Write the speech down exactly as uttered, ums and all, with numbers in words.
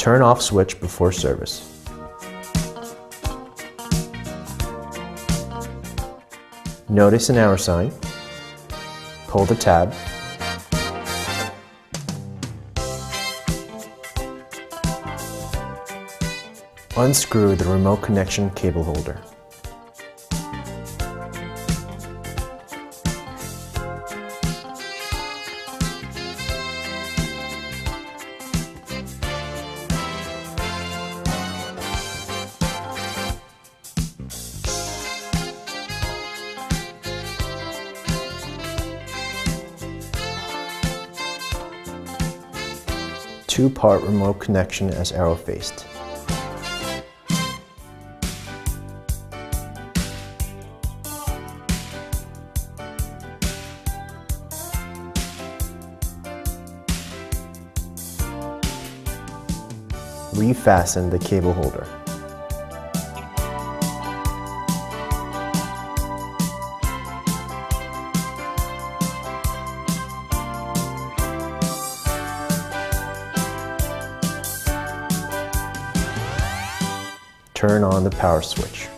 turn off switch before service. Notice an hour sign, pull the tab, unscrew the remote connection cable holder. Two-part remote connection as arrow-faced. Refasten the cable holder. Turn on the power switch.